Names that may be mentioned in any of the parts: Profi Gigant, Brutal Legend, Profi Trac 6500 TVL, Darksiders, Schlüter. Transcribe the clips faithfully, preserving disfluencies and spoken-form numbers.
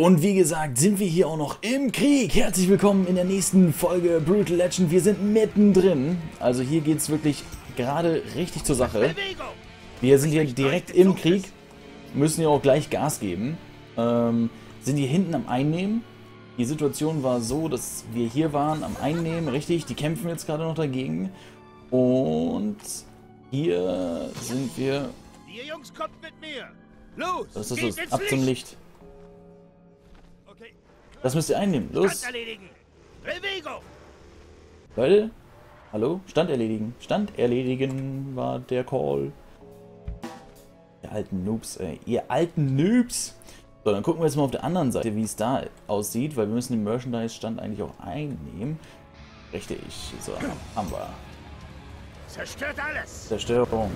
und wie gesagt sind wir hier auch noch im Krieg. Herzlich willkommen in der nächsten Folge Brutal Legend. Wir sind mittendrin. Also hier geht es wirklich gerade richtig zur Sache. Wir sind hier direkt im Krieg, müssen hier auch gleich Gas geben. Ähm, sind hier hinten am Einnehmen. Die Situation war so, dass wir hier waren am Einnehmen, richtig. Die kämpfen jetzt gerade noch dagegen. Und hier sind wir... Ihr Jungs, kommt mit mir! Los! Das ist es. Ab zum Licht. Okay. Das müsst ihr einnehmen. Los! Stand erledigen! Bewegung! Leute? Hallo? Stand erledigen. Stand erledigen war der Call. Ihr alten Noobs, ey. Ihr alten Noobs! So, dann gucken wir jetzt mal auf der anderen Seite, wie es da aussieht, weil wir müssen den Merchandise-Stand eigentlich auch einnehmen. Richtig. So, haben wir. Zerstört alles! Zerstörung.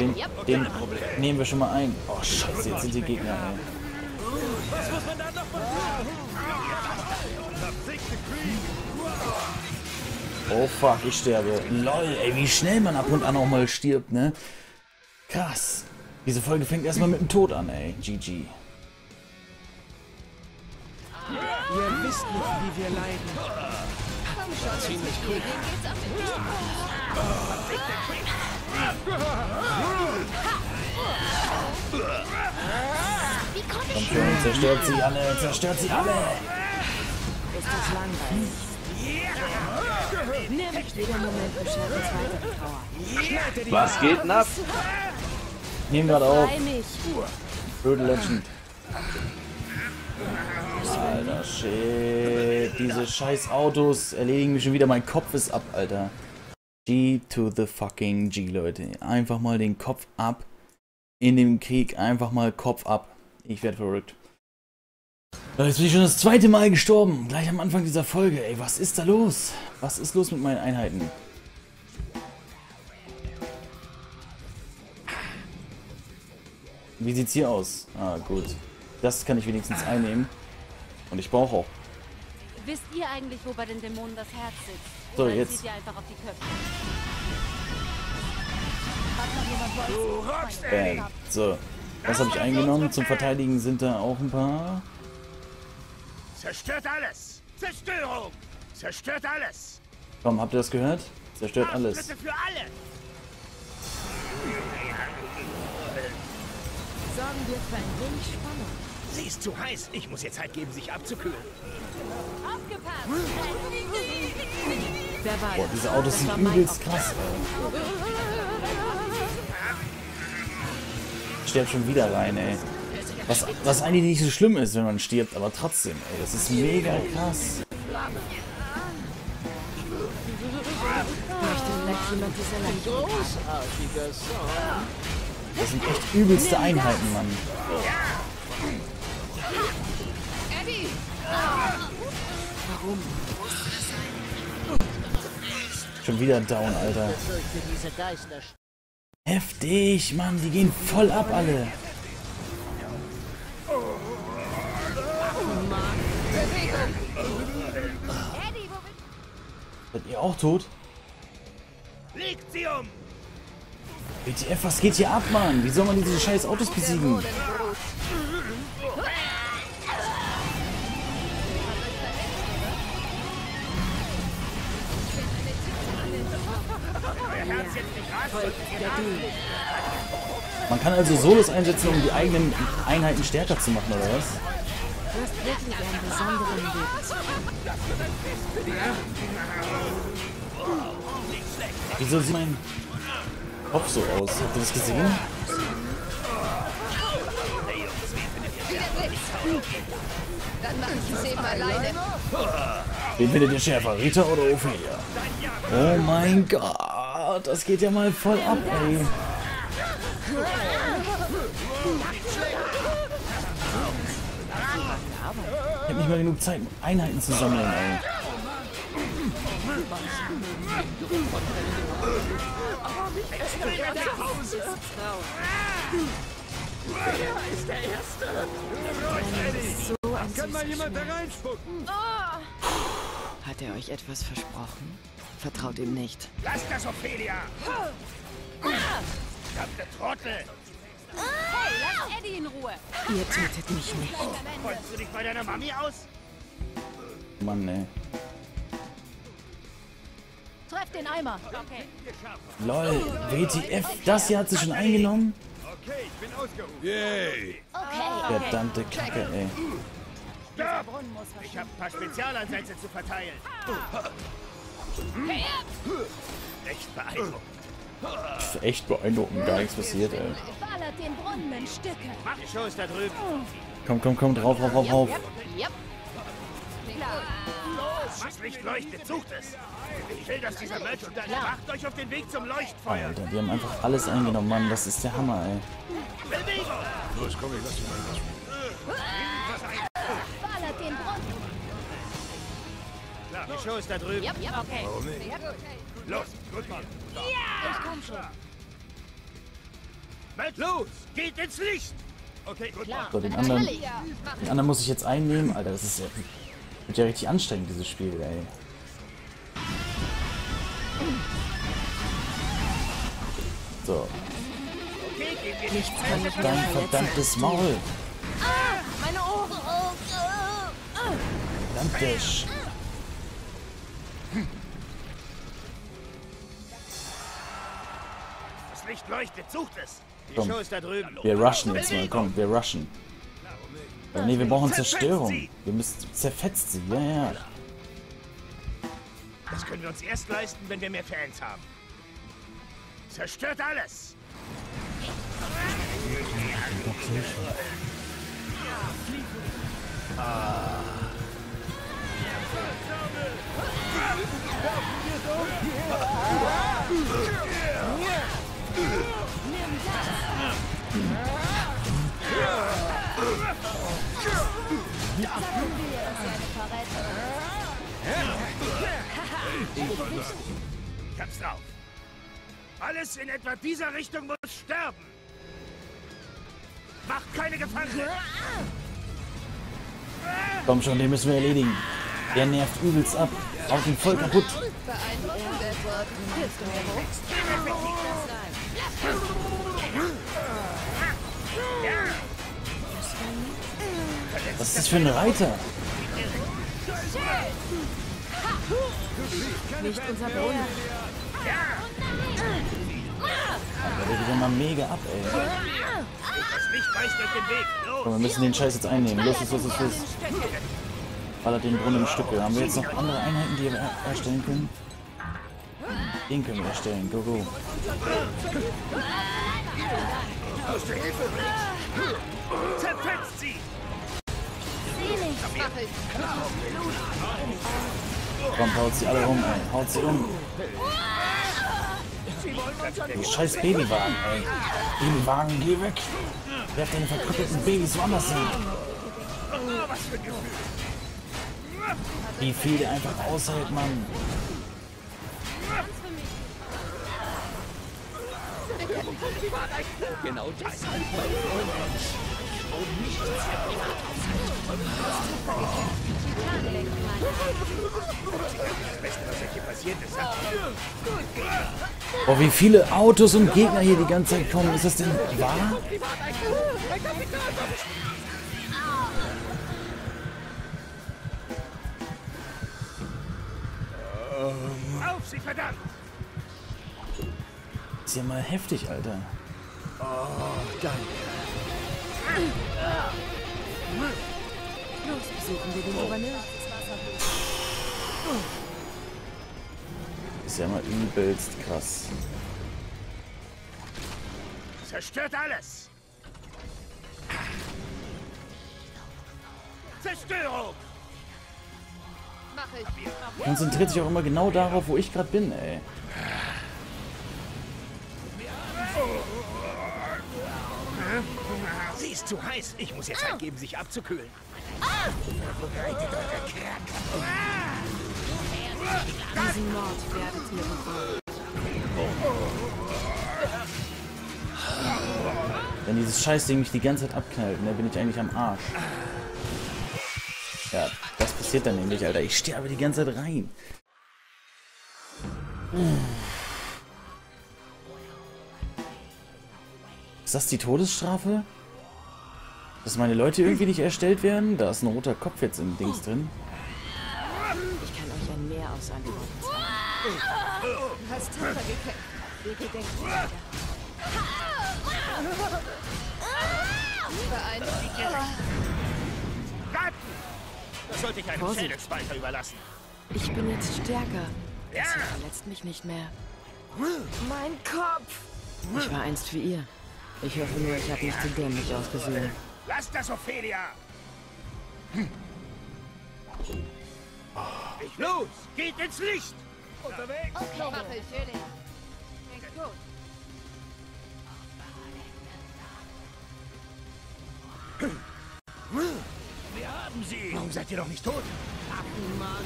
Den, den nehmen wir schon mal ein. Oh Scheiße, jetzt sind die Gegner. Ey. Was muss man da noch machen? Oh fuck, ich sterbe. Lol, ey, wie schnell man ab und an auch mal stirbt, ne? Krass. Diese Folge fängt erstmal mit dem Tod an, ey. G G. Ihr wisst nicht, wie wir leiden. Komm schon, ziemlich gut. Komm schon, zerstört sie alle, zerstört sie alle! Ist das langweilig? Nimm jeden Moment und schneid es weiter. Was geht denn ab? Nehmen wir auf. Brutal Legend. Alter shit, diese scheiß Autos erledigen mich schon wieder, mein Kopf ist ab, Alter. G to the fucking G, Leute. Einfach mal den Kopf ab. In dem Krieg einfach mal Kopf ab. Ich werde verrückt. Jetzt bin ich schon das zweite Mal gestorben. Gleich am Anfang dieser Folge. Ey, was ist da los? Was ist los mit meinen Einheiten? Wie sieht's hier aus? Ah, gut. Das kann ich wenigstens einnehmen. Und ich brauche auch. Wisst ihr eigentlich, wo bei den Dämonen das Herz sitzt? So, jetzt. Bam. So, was habe ich eingenommen? Zum Verteidigen sind da auch ein paar. Zerstört alles! Zerstörung! Zerstört alles! Komm, habt ihr das gehört? Zerstört alles. Für alle. Sorgen wir für ein wenig Spannung. Sie ist zu heiß. Ich muss ihr Zeit geben, sich abzukühlen. Aufgepasst! Boah, diese Autos sind übelst krass. Ich sterbe schon wieder rein, ey. Was, was eigentlich nicht so schlimm ist, wenn man stirbt, aber trotzdem, ey. Das ist mega krass. Das sind echt übelste Einheiten, Mann. Warum? Schon wieder down, Alter. Heftig, Mann, die gehen voll ab, alle. Seid ihr auch tot? Legt sie um! W T F, was geht hier ab, Mann? Wie soll man diese scheiß Autos besiegen? Man kann also Solos einsetzen, um die eigenen Einheiten stärker zu machen, oder was? Wieso sieht mein Kopf so aus? Habt ihr das gesehen? Dann machen sie es eben alleine. Wen findet ihr schärfer, Rita oder Ophelia? Oh mein Gott. Das geht ja mal voll ab, ey. Ich hab nicht mal genug Zeit, Einheiten zu sammeln, ey. Kann mal jemand da reinspucken? Hat er euch etwas versprochen? Vertraut ihm nicht. Lass das, Ophelia! Verdammte Trottel! Hey, lass Eddie in Ruhe. Ihr tötet mich nicht. Wolltest du dich bei deiner Mami aus? Mann, ne. Treff den Eimer. Okay. Lol, W T F, das hier hat sie schon eingenommen. Okay, ich bin ausgerufen. Yay. Okay. Verdammte Kacke, ey. Stopp! Ich hab ein paar Spezialansätze zu verteilen. Hm? Echt beeindruckend. Das ist echt beeindruckend, gar nichts passiert, ey. Ballert den Brunnen in Stücke. Mach die Shows da drüben. Komm, komm, komm, drauf, drauf, drauf, drauf. Los, was nicht leuchtet, sucht es. Ich will, dass dieser Mensch und deine Macht euch auf den Weg zum Leuchtfeuer. Alter, wir haben einfach alles eingenommen, Mann. Das ist der Hammer, ey. Los, komm, ich lass dich mal. Ballert den Brunnen. Klar, die Show ist da drüben. Ja, ja, okay. Warum nicht? Los, gut, Mann. Ja, ich komm schon. Welt los, geht ins Licht. Okay, gut, Mann. So, den anderen, den anderen muss ich jetzt einnehmen. Alter, das ist ja, wird ja richtig anstrengend, dieses Spiel, ey. So. Nichts kann mich dein verdammtes Maul. Ah, meine Ohren. Verdammte Sch... Das Licht leuchtet, sucht es. Die Show ist da drüben. Wir rushen jetzt mal, komm, wir rushen. Ja, nee, wir brauchen Zerstörung. Wir müssen zerfetzt sie, ja, ja. Das können wir uns erst leisten, wenn wir mehr Fans haben. Zerstört alles! Ah. Ich hab's drauf. Alles in etwa dieser Richtung muss sterben. Mach keine Gefangene. Komm schon, den müssen wir erledigen. Der nervt übelst ab. Auf ihn voll kaputt. Was ist das für ein Reiter? Nicht unser Brunnen. Aber der geht ja mal mega ab, ey. Komm, wir müssen den Scheiß jetzt einnehmen. Los, los, los, los. Ballert den Brunnen in Stücke. Haben wir jetzt noch andere Einheiten, die wir erstellen können? Den können wir erstellen. Go, go. Zerfetzt sie! Komm, haut sie alle um, ey. Haut sie um. Du scheiß Babywagen, ey. Babywagen, geh weg. Werf deine verkrüppelten Babys woanders hin. Wie viel der einfach aushält, Mann. Genau das. Boah, wie viele Autos und Gegner hier die ganze Zeit kommen. Ist das denn wahr? Auf sie, verdammt! Ist ja mal heftig, Alter. Oh, danke. Los, besuchen wir den Gouverneur. Ist ja mal übelst krass. Zerstört alles! Zerstörung! Konzentriert sich auch immer genau darauf, wo ich gerade bin, ey. Sie ist zu heiß. Ich muss ihr Zeit geben, sich abzukühlen. Verbreitet eure Krankheit. Diesen Mord werdet ihr bekommen. Wenn dieses Scheißding mich die ganze Zeit abknallt, dann bin ich eigentlich am Arsch. Ja, das passiert dann nämlich, Alter. Ich sterbe die ganze Zeit rein. Ist das die Todesstrafe? Dass meine Leute irgendwie nicht erstellt werden? Da ist ein roter Kopf jetzt im Dings drin. Ich kann euch ein Meer aus antworten. Du hast tapfer gekämpft. Wir gedenken weiter. Warten! Das sollte ich einem Schädelspalter überlassen. Ich bin jetzt stärker. Ja. Sie verletzt mich nicht mehr. Mein Kopf! Ich war einst wie ihr. Ich hoffe nur, ich habe nicht zu dämlich ausgesehen. Lass das, Ophelia! Hm. Ich los! Geht ins Licht! Unterwegs! Okay, mache ich. Klingt gut. Wir haben sie! Warum seid ihr doch nicht tot? Ach, Mann!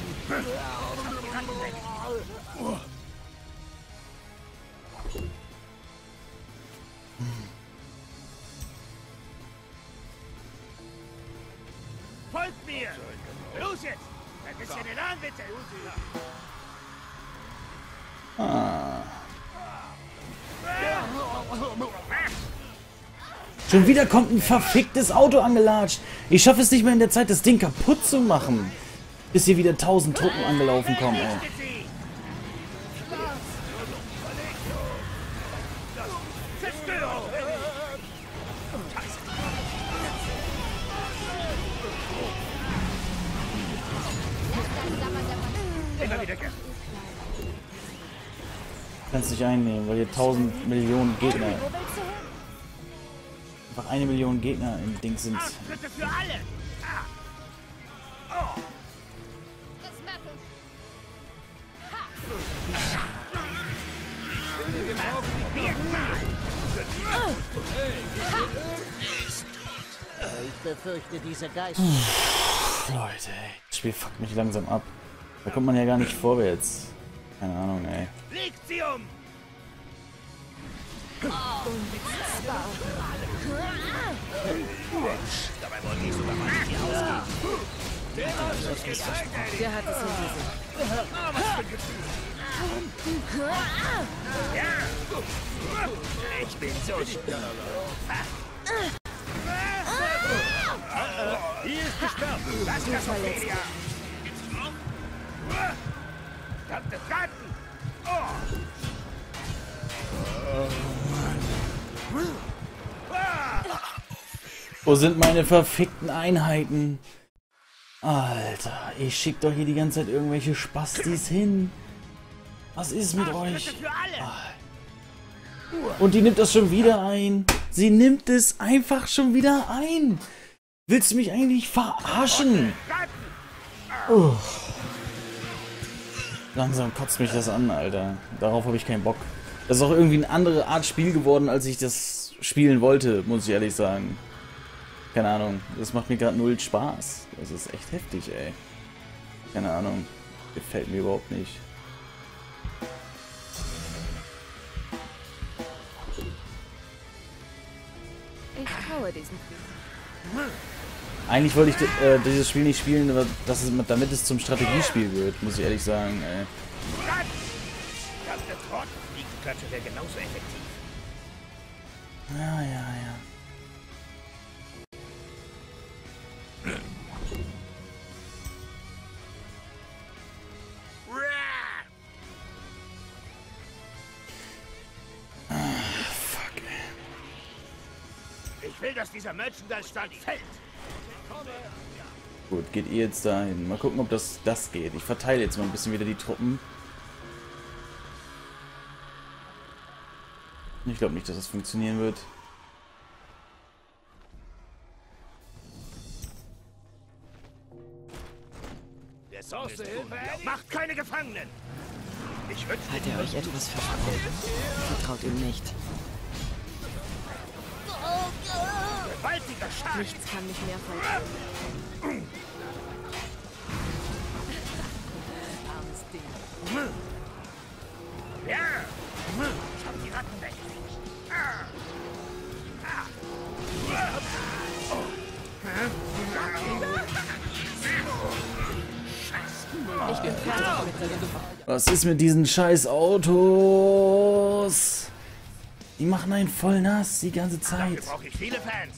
Oh. Folgt mir! Los jetzt! Ein bisschen den Arm, bitte! Ah. Schon wieder kommt ein verficktes Auto angelatscht. Ich schaffe es nicht mehr in der Zeit, das Ding kaputt zu machen. Bis hier wieder tausend Truppen angelaufen kommen. Ey. Kannst dich einnehmen, weil hier tausend Millionen Gegner. Einfach eine Million Gegner im Ding sind. Abschnitte für alle! Ah. Oh. Das machen. Ich befürchte diese Geister. Leute, ey. Das Spiel fuckt mich langsam ab. Da kommt man ja gar nicht vorwärts. Keine Ahnung, ey. Legt sie um! Oh, unbeziehbar. Dabei wollte ich sogar mal nicht ausgehen. Der hat es hinter sich. Ich bin so stolz. Hier ist gesperrt. Lass das auf Media. Verdammte Ratten! Wo sind meine verfickten Einheiten? Alter, ich schick doch hier die ganze Zeit irgendwelche Spastis hin. Was ist mit euch? Und die nimmt das schon wieder ein. Sie nimmt es einfach schon wieder ein. Willst du mich eigentlich verarschen? Oh. Langsam kotzt mich das an, Alter. Darauf habe ich keinen Bock. Das ist auch irgendwie eine andere Art Spiel geworden, als ich das spielen wollte, muss ich ehrlich sagen. Keine Ahnung, das macht mir gerade null Spaß. Das ist echt heftig, ey. Keine Ahnung, gefällt mir überhaupt nicht. Ich traue diesen Spiel. Eigentlich wollte ich äh, dieses Spiel nicht spielen, aber das ist, damit es zum Strategiespiel wird, muss ich ehrlich sagen, ey. Ja, ja, ja. Ah, fuck, ey. Ich will, dass dieser Merchandise-Stand fällt. Gut, geht ihr jetzt dahin? Mal gucken, ob das das geht. Ich verteile jetzt mal ein bisschen wieder die Truppen. Ich glaube nicht, dass das funktionieren wird. Der Source macht keine Gefangenen. Ich wünsche, halt ihr euch etwas vertraut. Vertraut ihm nicht. Gewaltiger Schlag! Nichts kann mich mehr verletzen. Armes Ding. Ja! Schau die Ratten weg! Was ist mit diesen scheiß Autos? Die machen einen voll nass die ganze Zeit. Dafür brauche ich viele Fans.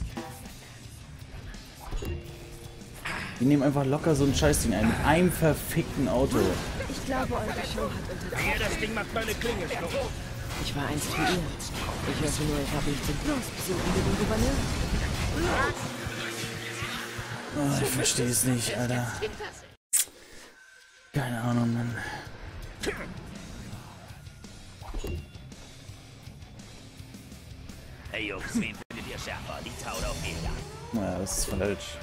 Die nehmen einfach locker so ein Scheißding ein. Mit einem verfickten Auto. Ich glaube, eure Show hat unterdrückt. Ja, das Ding macht meine Klinge stumpf. Ich war einst wie ihr. Ich hörte nur, ich habe nicht den Plus besuchen mit dem Gouverneur. Oh, ich verstehe es nicht, Alter. Keine Ahnung, Mann. Hey Jungs, wen findet ihr schärfer? Die Tau auf Ela. Naja, das ist falsch.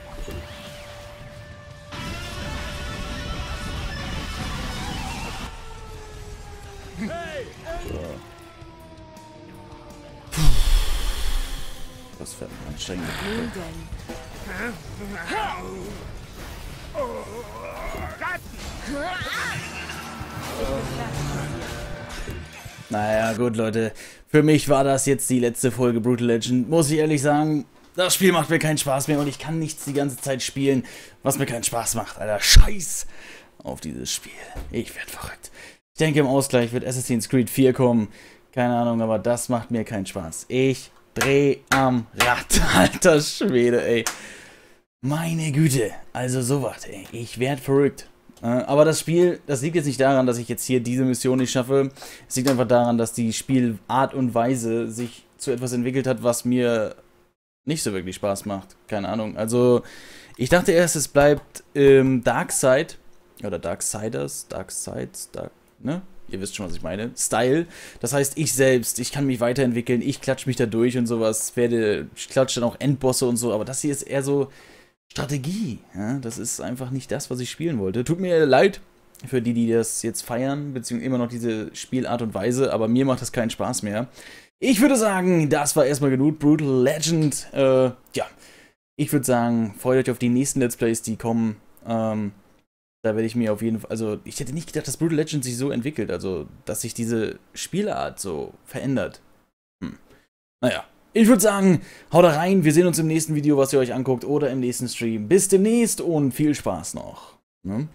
Hey! So. Das fährt man anstrengend. Naja, gut, Leute. Für mich war das jetzt die letzte Folge Brutal Legend. Muss ich ehrlich sagen, das Spiel macht mir keinen Spaß mehr und ich kann nichts die ganze Zeit spielen, was mir keinen Spaß macht. Alter, scheiß auf dieses Spiel. Ich werd verrückt. Ich denke, im Ausgleich wird Assassin's Creed vier kommen. Keine Ahnung, aber das macht mir keinen Spaß. Ich dreh am Rad. Alter Schwede, ey. Meine Güte. Also sowas, ey. Ich werd verrückt. Äh, aber das Spiel, das liegt jetzt nicht daran, dass ich jetzt hier diese Mission nicht schaffe. Es liegt einfach daran, dass die Spielart und Weise sich zu etwas entwickelt hat, was mir nicht so wirklich Spaß macht. Keine Ahnung. Also, ich dachte erst, es bleibt ähm, Darkside. Oder Darksiders. Darksides. Dark Ne? Ihr wisst schon, was ich meine. Style. Das heißt, ich selbst, ich kann mich weiterentwickeln, ich klatsche mich da durch und sowas, werde, ich klatsche dann auch Endbosse und so, aber das hier ist eher so Strategie. Ja? Das ist einfach nicht das, was ich spielen wollte. Tut mir leid für die, die das jetzt feiern, beziehungsweise immer noch diese Spielart und Weise, aber mir macht das keinen Spaß mehr. Ich würde sagen, das war erstmal genug Brutal Legend. Äh, ja, ich würde sagen, freut euch auf die nächsten Let's Plays, die kommen. Ähm, Da werde ich mir auf jeden Fall, also ich hätte nicht gedacht, dass Brutal Legend sich so entwickelt, also dass sich diese Spielart so verändert. Hm. Naja, ich würde sagen, haut rein, wir sehen uns im nächsten Video, was ihr euch anguckt oder im nächsten Stream. Bis demnächst und viel Spaß noch. Hm?